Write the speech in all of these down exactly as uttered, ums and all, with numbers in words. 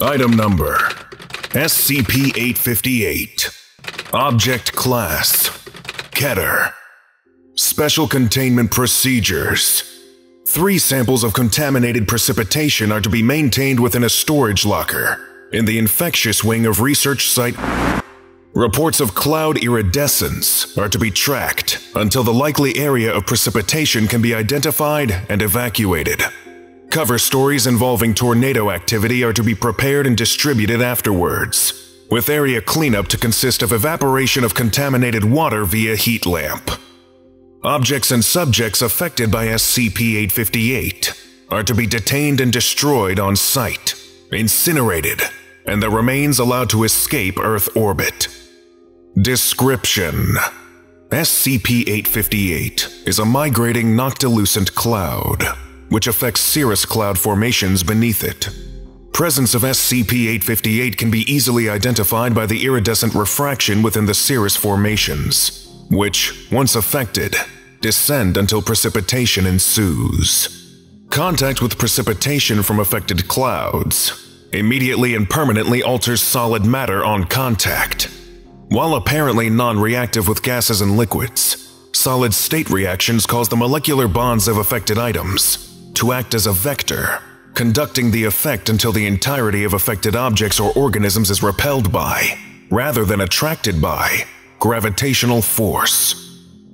Item number S C P eight fifty-eight. Object class Keter. Special containment procedures. Three samples of contaminated precipitation are to be maintained within a storage locker in the infectious wing of research site. Reports of cloud iridescence are to be tracked until the likely area of precipitation can be identified and evacuated. Cover stories involving tornado activity are to be prepared and distributed afterwards, with area cleanup to consist of evaporation of contaminated water via heat lamp. Objects and subjects affected by S C P eight fifty-eight are to be detained and destroyed on site, incinerated, and the remains allowed to escape Earth orbit. Description: S C P eight fifty-eight is a migrating noctilucent cloud, which affects cirrus cloud formations beneath it. Presence of S C P eight fifty-eight can be easily identified by the iridescent refraction within the cirrus formations, which, once affected, descend until precipitation ensues. Contact with precipitation from affected clouds immediately and permanently alters solid matter on contact. While apparently non-reactive with gases and liquids, solid state reactions cause the molecular bonds of affected items to act as a vector, conducting the effect until the entirety of affected objects or organisms is repelled by, rather than attracted by, gravitational force.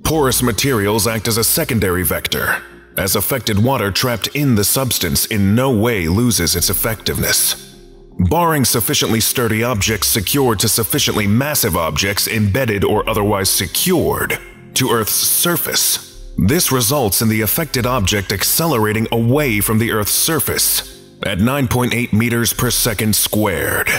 Porous materials act as a secondary vector, as affected water trapped in the substance in no way loses its effectiveness. Barring sufficiently sturdy objects secured to sufficiently massive objects embedded or otherwise secured to Earth's surface, this results in the affected object accelerating away from the Earth's surface at nine point eight meters per second squared.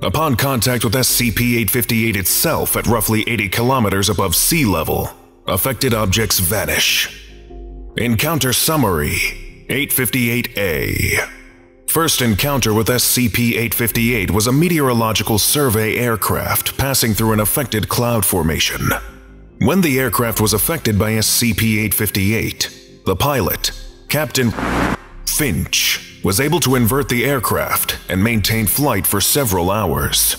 Upon contact with S C P eight fifty-eight itself at roughly eighty kilometers above sea level, affected objects vanish. Encounter Summary eight fifty-eight A. First encounter with S C P eight fifty-eight was a meteorological survey aircraft passing through an affected cloud formation. When the aircraft was affected by S C P eight fifty-eight, the pilot, Captain Finch, was able to invert the aircraft and maintain flight for several hours.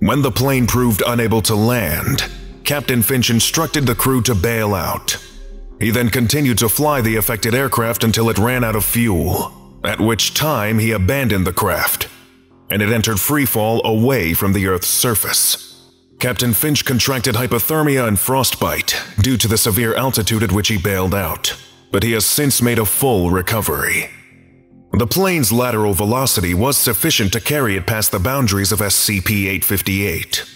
When the plane proved unable to land, Captain Finch instructed the crew to bail out. He then continued to fly the affected aircraft until it ran out of fuel, at which time he abandoned the craft, and it entered freefall away from the Earth's surface. Captain Finch contracted hypothermia and frostbite due to the severe altitude at which he bailed out, but he has since made a full recovery. The plane's lateral velocity was sufficient to carry it past the boundaries of S C P eight fifty-eight.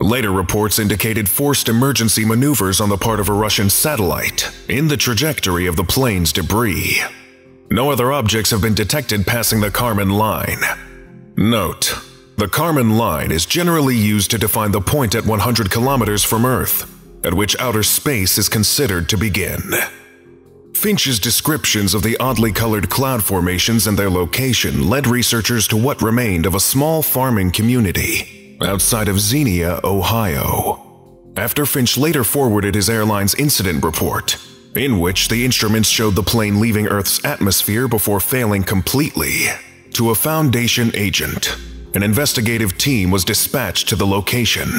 Later reports indicated forced emergency maneuvers on the part of a Russian satellite in the trajectory of the plane's debris. No other objects have been detected passing the Kármán line. Note: the Kármán line is generally used to define the point at one hundred kilometers from Earth, at which outer space is considered to begin. Finch's descriptions of the oddly colored cloud formations and their location led researchers to what remained of a small farming community outside of Xenia, Ohio. After Finch later forwarded his airline's incident report, in which the instruments showed the plane leaving Earth's atmosphere before failing completely, to a Foundation agent, an investigative team was dispatched to the location.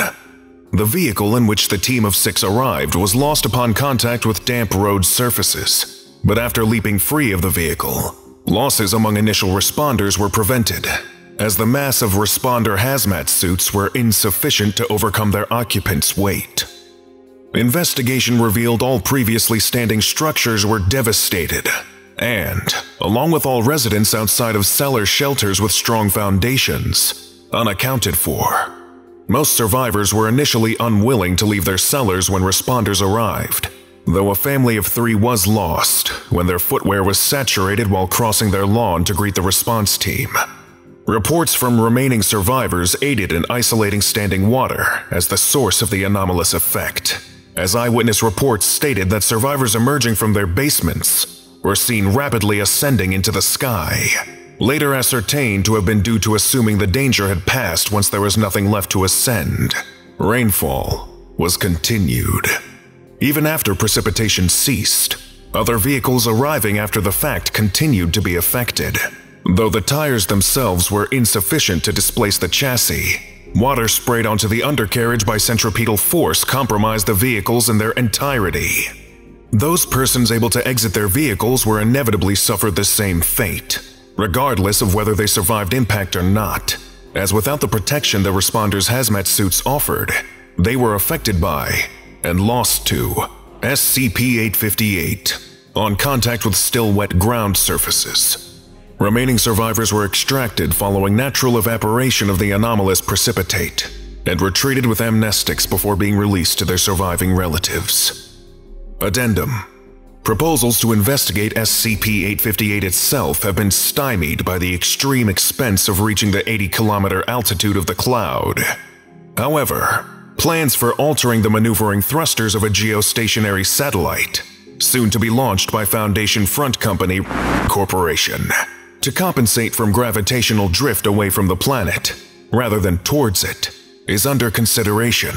The vehicle in which the team of six arrived was lost upon contact with damp road surfaces, but after leaping free of the vehicle, losses among initial responders were prevented, as the mass of responder hazmat suits were insufficient to overcome their occupants' weight. Investigation revealed all previously standing structures were devastated, and, along with all residents outside of cellar shelters with strong foundations, unaccounted for. Most survivors were initially unwilling to leave their cellars when responders arrived, though a family of three was lost when their footwear was saturated while crossing their lawn to greet the response team. Reports from remaining survivors aided in isolating standing water as the source of the anomalous effect, as eyewitness reports stated that survivors emerging from their basements were seen rapidly ascending into the sky, later ascertained to have been due to assuming the danger had passed once there was nothing left to ascend. Rainfall was continued. Even after precipitation ceased, Other vehicles arriving after the fact continued to be affected. Though the tires themselves were insufficient to displace the chassis, water sprayed onto the undercarriage by centripetal force compromised the vehicles in their entirety. Those persons able to exit their vehicles were inevitably suffered the same fate, regardless of whether they survived impact or not, as without the protection the responders' hazmat suits offered, they were affected by, and lost to, S C P eight fifty-eight on contact with still wet ground surfaces. Remaining survivors were extracted following natural evaporation of the anomalous precipitate and were treated with amnestics before being released to their surviving relatives. Addendum: proposals to investigate S C P eight fifty-eight itself have been stymied by the extreme expense of reaching the eighty kilometer altitude of the cloud. However, plans for altering the maneuvering thrusters of a geostationary satellite, soon to be launched by Foundation Front Company R- Corporation, to compensate from gravitational drift away from the planet, rather than towards it, is under consideration,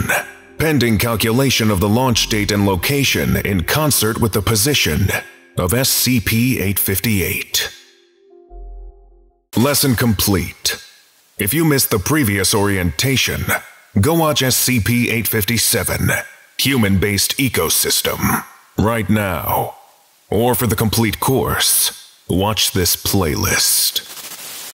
pending calculation of the launch date and location in concert with the position of S C P eight fifty-eight. Lesson complete. If you missed the previous orientation, go watch S C P eight fifty-seven, Human-Based Ecosystem, right now. Or for the complete course, watch this playlist.